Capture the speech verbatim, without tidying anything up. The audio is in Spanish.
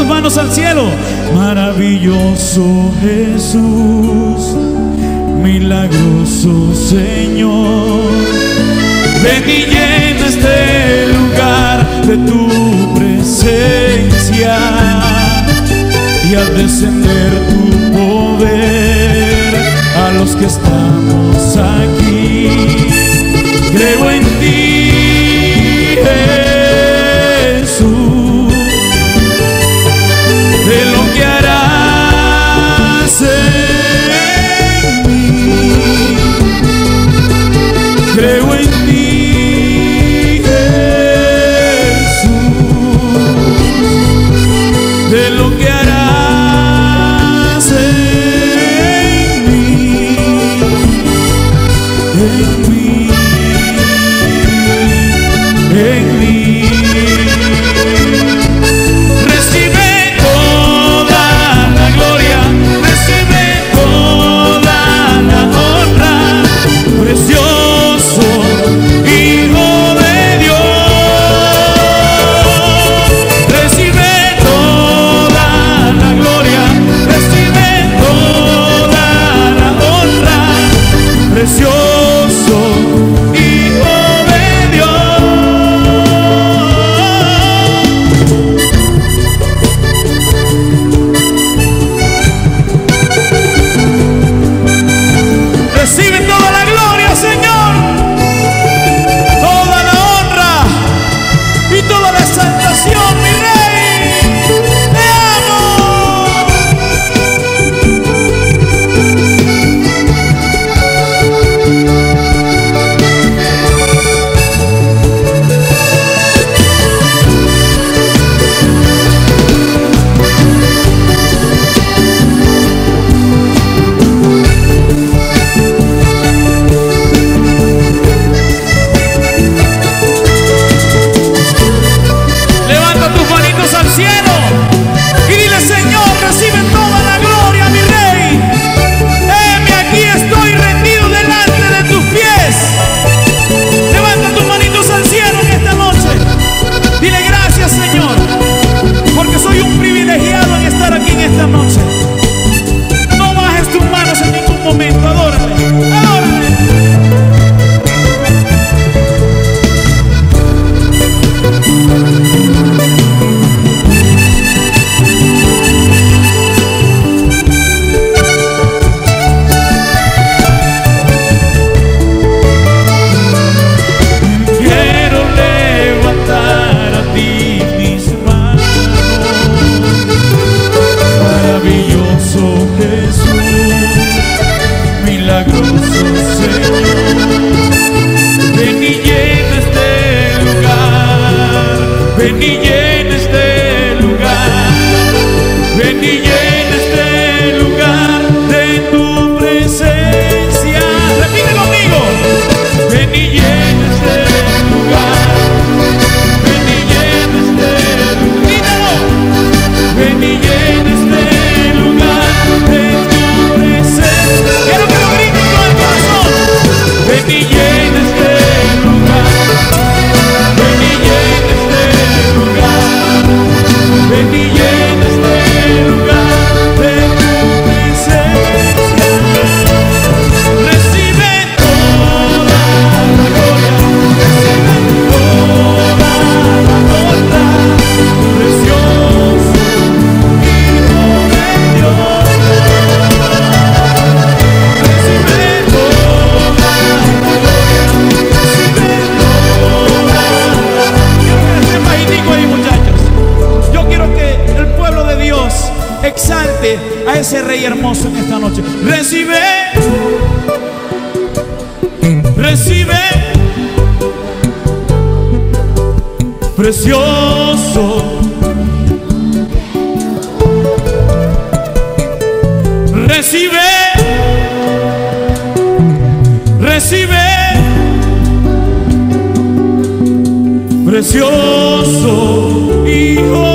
tus manos al cielo. Maravilloso Jesús, milagroso Señor, ven y llena este lugar de tu presencia, y al descender tu poder a los que estamos aquí, creo en ti, Jesús, de lo que harás en mí, creo en ti, Jesús, de lo que harás en mí, en mí, en mí. Recibe toda la gloria, recibe toda la honra, precioso Hijo de Dios. Recibe toda la gloria, recibe toda la honra, precioso precioso Hijo.